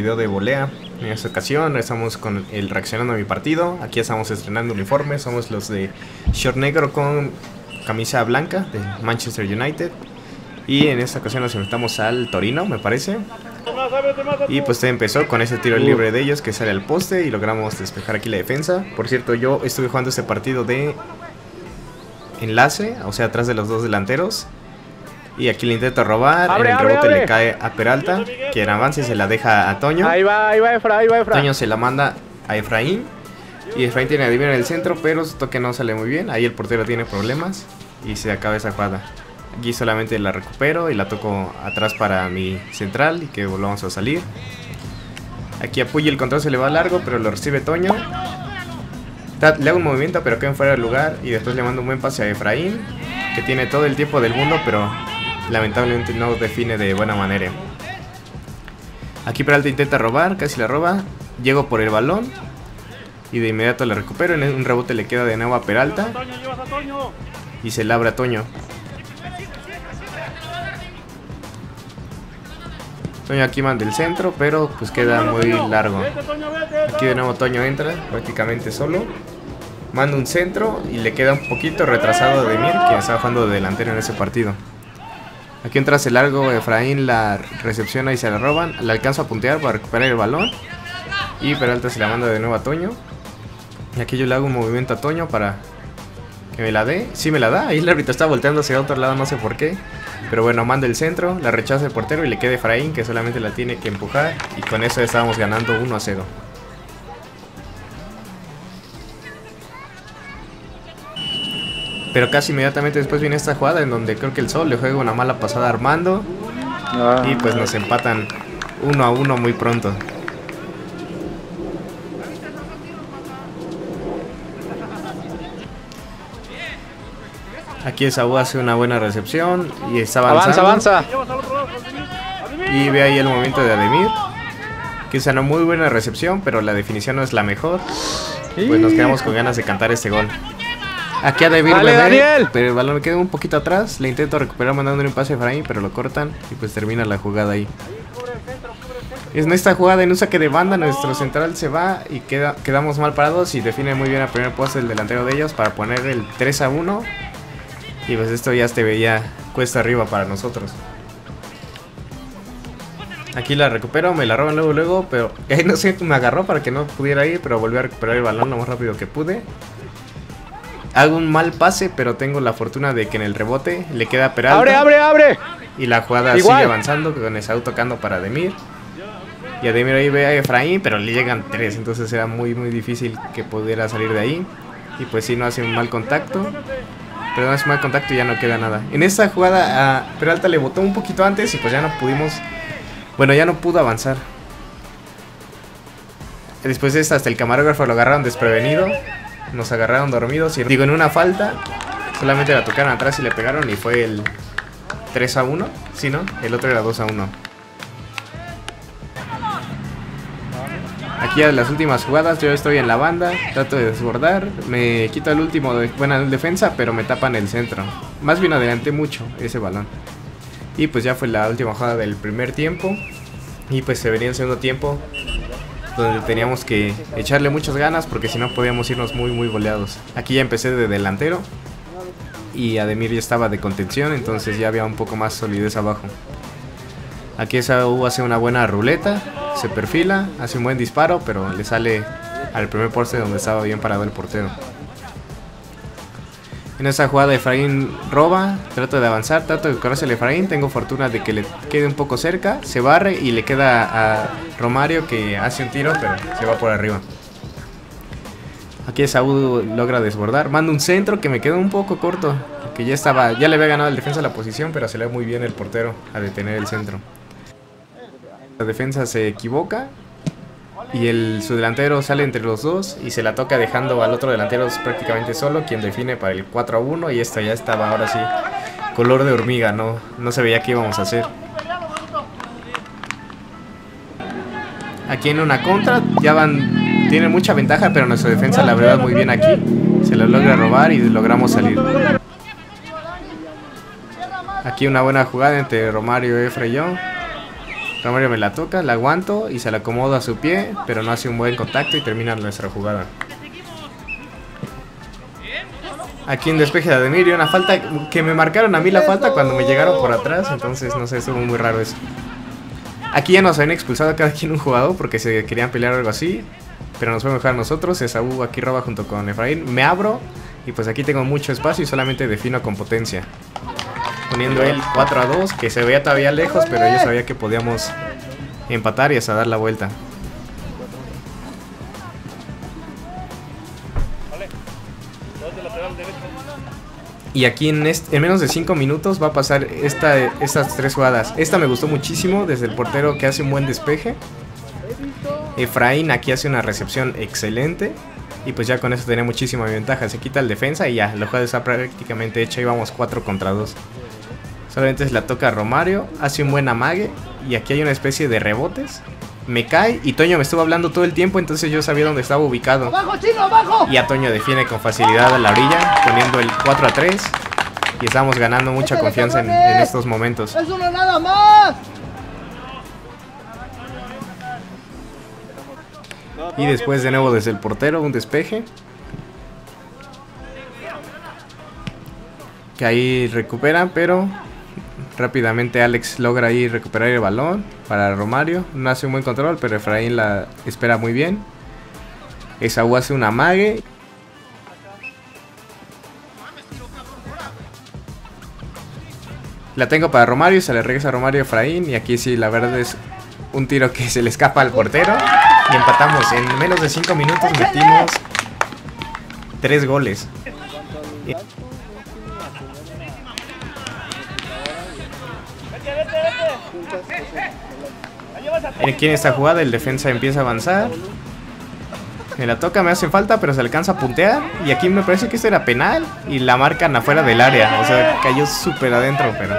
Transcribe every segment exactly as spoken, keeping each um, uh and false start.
video de Volea. En esta ocasión estamos con el reaccionando a mi partido. Aquí estamos estrenando uniforme. Somos los de short negro con camisa blanca de Manchester United. Y en esta ocasión nos enfrentamos al Torino, me parece. Y pues empezó con ese tiro libre de ellos que sale al poste y logramos despejar aquí la defensa. Por cierto, yo estuve jugando este partido de enlace, o sea, atrás de los dos delanteros. Y aquí le intenta robar, abre, en el rebote abre, abre. le cae a Peralta, quien avance y se la deja a Toño. Ahí va, ahí va Efra, ahí va Efra. Toño se la manda a Efraín, y Efraín tiene a Divino en el centro, pero su toque no sale muy bien. Ahí el portero tiene problemas y se acaba esa jugada. Aquí solamente la recupero y la toco atrás para mi central y que volvamos a salir. Aquí apoya el control, se le va largo, pero lo recibe Toño. Le hago un movimiento, pero queda fuera del lugar, y después le mando un buen pase a Efraín, que tiene todo el tiempo del mundo, pero lamentablemente no define de buena manera. Aquí Peralta intenta robar, casi la roba. Llego por el balón y de inmediato la recupero. En un rebote le queda de nuevo a Peralta y se la abre a Toño. Toño aquí manda el centro, pero pues queda muy largo. Aquí de nuevo Toño entra prácticamente solo, manda un centro y le queda un poquito retrasado de Mir, que está jugando de delantero en ese partido. Aquí entra hace largo, Efraín la recepciona y se la roban. La alcanza a puntear para recuperar el balón. Y Peralta se la manda de nuevo a Toño. Y aquí yo le hago un movimiento a Toño para que me la dé. Sí me la da, ahí el árbitro está volteando hacia otro lado, no sé por qué. Pero bueno, manda el centro, la rechaza el portero y le queda Efraín, que solamente la tiene que empujar. Y con eso estábamos ganando uno a cero. Pero casi inmediatamente después viene esta jugada en donde creo que el Sol le juega una mala pasada a Armando. Ah, y pues nos empatan uno a uno muy pronto. Aquí Esaú hace una buena recepción y está avanzando. Avanza, avanza. Y ve ahí el movimiento de Ademir, que es una muy buena recepción, pero la definición no es la mejor. Pues nos quedamos con ganas de cantar este gol. Aquí a David Daniel, pero el balón queda un poquito atrás. Le intento recuperar mandándole un pase a Efraín, pero lo cortan y pues termina la jugada ahí. Es en esta jugada, en un saque de banda, nuestro central se va y queda, quedamos mal parados. Y define muy bien a primer poste el delantero de ellos para poner el tres a uno. Y pues esto ya se veía cuesta arriba para nosotros. Aquí la recupero, me la roban luego, luego, pero ahí no sé, me agarró para que no pudiera ir, pero volví a recuperar el balón lo más rápido que pude. Hago un mal pase, pero tengo la fortuna de que en el rebote le queda a Peralta. ¡Abre, abre, abre! Y la jugada Igual. sigue avanzando con Esaú tocando para Ademir. Y Ademir ahí ve a Efraín, pero le llegan tres. Entonces era muy, muy difícil que pudiera salir de ahí. Y pues sí, no hace un mal contacto. Pero no hace un mal contacto y ya no queda nada. En esta jugada a Peralta le botó un poquito antes y pues ya no pudimos... Bueno, ya no pudo avanzar. Después de esta, hasta el camarógrafo lo agarraron desprevenido. Nos agarraron dormidos y digo en una falta solamente la tocaron atrás y le pegaron y fue el tres a uno. Si sí, no, el otro era dos a uno. Aquí a las últimas jugadas yo estoy en la banda, trato de desbordar, me quito el último de buena defensa, pero me tapan el centro. Más bien adelanté mucho ese balón. Y pues ya fue la última jugada del primer tiempo. Y pues se venía el segundo tiempo, donde teníamos que echarle muchas ganas porque si no podíamos irnos muy muy goleados. Aquí ya empecé de delantero y Ademir ya estaba de contención, entonces ya había un poco más solidez abajo. Aquí Esaú hace una buena ruleta, se perfila, hace un buen disparo, pero le sale al primer poste donde estaba bien parado el portero. En esa jugada Efraín roba, trato de avanzar, trato de correrse el Efraín, tengo fortuna de que le quede un poco cerca, se barre y le queda a Romario, que hace un tiro pero se va por arriba. Aquí Esaú logra desbordar, manda un centro que me queda un poco corto, que ya estaba, ya le había ganado el defensa la posición, pero se le da muy bien el portero a detener el centro. La defensa se equivoca y el, su delantero sale entre los dos y se la toca dejando al otro delantero prácticamente solo, quien define para el cuatro a uno. Y esto ya estaba ahora sí color de hormiga, no, no se veía qué íbamos a hacer. Aquí en una contra ya van, tienen mucha ventaja, pero nuestra defensa la verdad muy bien aquí, se la logra robar y logramos salir. Aquí una buena jugada entre Romario, Efra y yo. Romario me la toca, la aguanto y se la acomodo a su pie, pero no hace un buen contacto y termina nuestra jugada. Aquí en despeje de Ademir, una falta que me marcaron a mí la falta cuando me llegaron por atrás, entonces no sé, estuvo muy raro eso. Aquí ya nos habían expulsado a cada quien un jugador porque se querían pelear o algo así, pero nos fue mejor a nosotros. Esaú aquí roba junto con Efraín, me abro y pues aquí tengo mucho espacio y solamente defino con potencia. Poniendo el cuatro a dos, que se veía todavía lejos, pero yo sabía que podíamos empatar y hasta dar la vuelta. Y aquí en, este, en menos de cinco minutos va a pasar esta, estas tres jugadas. Esta me gustó muchísimo, desde el portero que hace un buen despeje. Efraín aquí hace una recepción excelente. Y pues ya con eso tenía muchísima ventaja. Se quita el defensa y ya, la jugada está prácticamente hecha. Íbamos cuatro contra dos. Solamente se la toca a Romario, hace un buen amague. Y aquí hay una especie de rebotes. Me cae y Toño me estuvo hablando todo el tiempo, entonces yo sabía dónde estaba ubicado. ¡Abajo, chino, abajo! Y a Toño defiende con facilidad a la orilla, poniendo el cuatro a tres. Y estamos ganando mucha confianza en, en estos momentos. ¡Eso no es nada más! Y después de nuevo desde el portero, un despeje. Que ahí recuperan, pero rápidamente Alex logra ahí recuperar el balón para Romario. No hace un buen control, pero Efraín la espera muy bien. Esaú hace un amague. La tengo para Romario, se le regresa a Romario Efraín. Y aquí sí, la verdad es un tiro que se le escapa al portero. Y empatamos, en menos de cinco minutos metimos tres goles. Aquí en esta jugada el defensa empieza a avanzar. Me la toca, me hace falta, pero se alcanza a puntear. Y aquí me parece que este era penal y la marcan afuera del área. O sea, cayó súper adentro, pero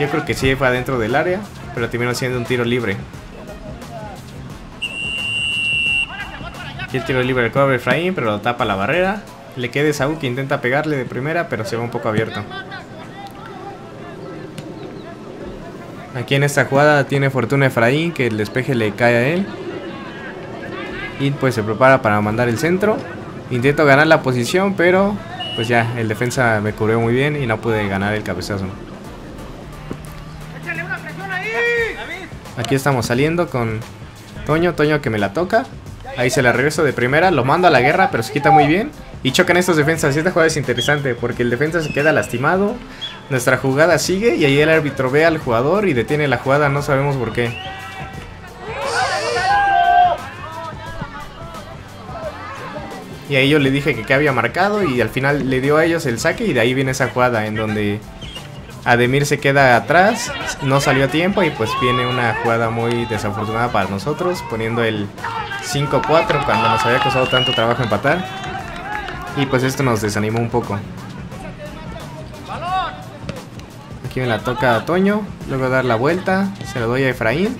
yo creo que sí fue adentro del área, pero terminó siendo un tiro libre. Y el tiro libre recobre Efraín, pero lo tapa la barrera. Le queda Saúl que intenta pegarle de primera, pero se va un poco abierto. Aquí en esta jugada tiene fortuna Efraín, que el despeje le cae a él. Y pues se prepara para mandar el centro. Intento ganar la posición, pero pues ya, el defensa me cubrió muy bien y no pude ganar el cabezazo. Aquí estamos saliendo con Toño, Toño que me la toca. Ahí se la regreso de primera, lo mando a la guerra, pero se quita muy bien. Y chocan estos defensas, y esta jugada es interesante porque el defensa se queda lastimado. Nuestra jugada sigue y ahí el árbitro ve al jugador y detiene la jugada, no sabemos por qué. Y ahí yo le dije que qué había marcado y al final le dio a ellos el saque y de ahí viene esa jugada en donde Ademir se queda atrás, no salió a tiempo y pues viene una jugada muy desafortunada para nosotros, poniendo el cinco cuatro cuando nos había costado tanto trabajo empatar. Y pues esto nos desanimó un poco. Aquí me la toca a Toño, luego dar la vuelta, se lo doy a Efraín.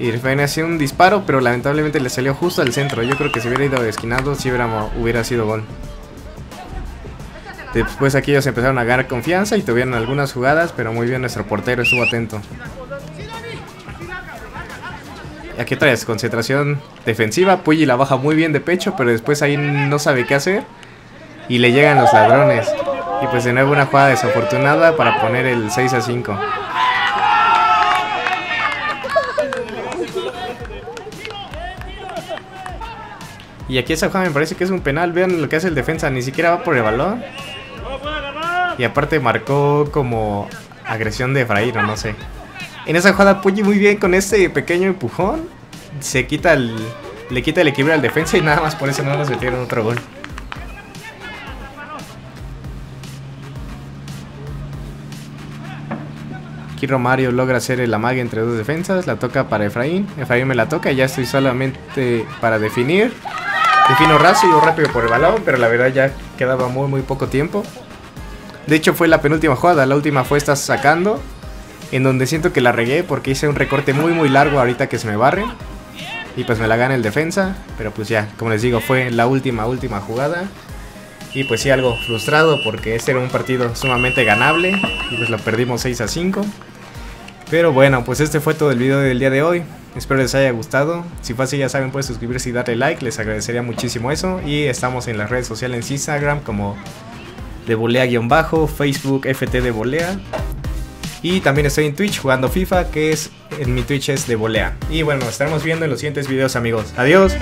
Y Efraín hace un disparo, pero lamentablemente le salió justo al centro. Yo creo que si hubiera ido esquinado, si hubiera, hubiera sido gol. Después aquí ellos empezaron a ganar confianza y tuvieron algunas jugadas, pero muy bien nuestro portero estuvo atento. Aquí otra vez, concentración defensiva, Puyi la baja muy bien de pecho, pero después ahí no sabe qué hacer y le llegan los ladrones. Y pues de nuevo una jugada desafortunada para poner el seis a cinco. Y aquí esa jugada me parece que es un penal, vean lo que hace el defensa, ni siquiera va por el balón. Y aparte marcó como agresión de Efraín, o no sé. En esa jugada Puyi muy bien con este pequeño empujón. Se quita el, le quita el equilibrio al defensa y nada más por eso no nos metieron otro gol. Aquí Romario logra hacer el amague entre dos defensas. La toca para Efraín. Efraín me la toca y ya estoy solamente para definir. Defino raso y yo rápido por el balón, pero la verdad ya quedaba muy muy poco tiempo. De hecho fue la penúltima jugada, la última fue esta sacando, en donde siento que la regué porque hice un recorte muy muy largo ahorita que se me barre. Y pues me la gana el defensa, pero pues ya, como les digo, fue la última última jugada. Y pues sí, algo frustrado porque este era un partido sumamente ganable y pues lo perdimos seis a cinco. Pero bueno, pues este fue todo el video del día de hoy. Espero les haya gustado. Si fue así, ya saben, pueden suscribirse y darle like. Les agradecería muchísimo eso. Y estamos en las redes sociales, en Instagram como devolea-bajo, Facebook FTDevolea. Y también estoy en Twitch jugando FIFA, que es en mi Twitch es devolea. Y bueno, nos estaremos viendo en los siguientes videos, amigos. Adiós.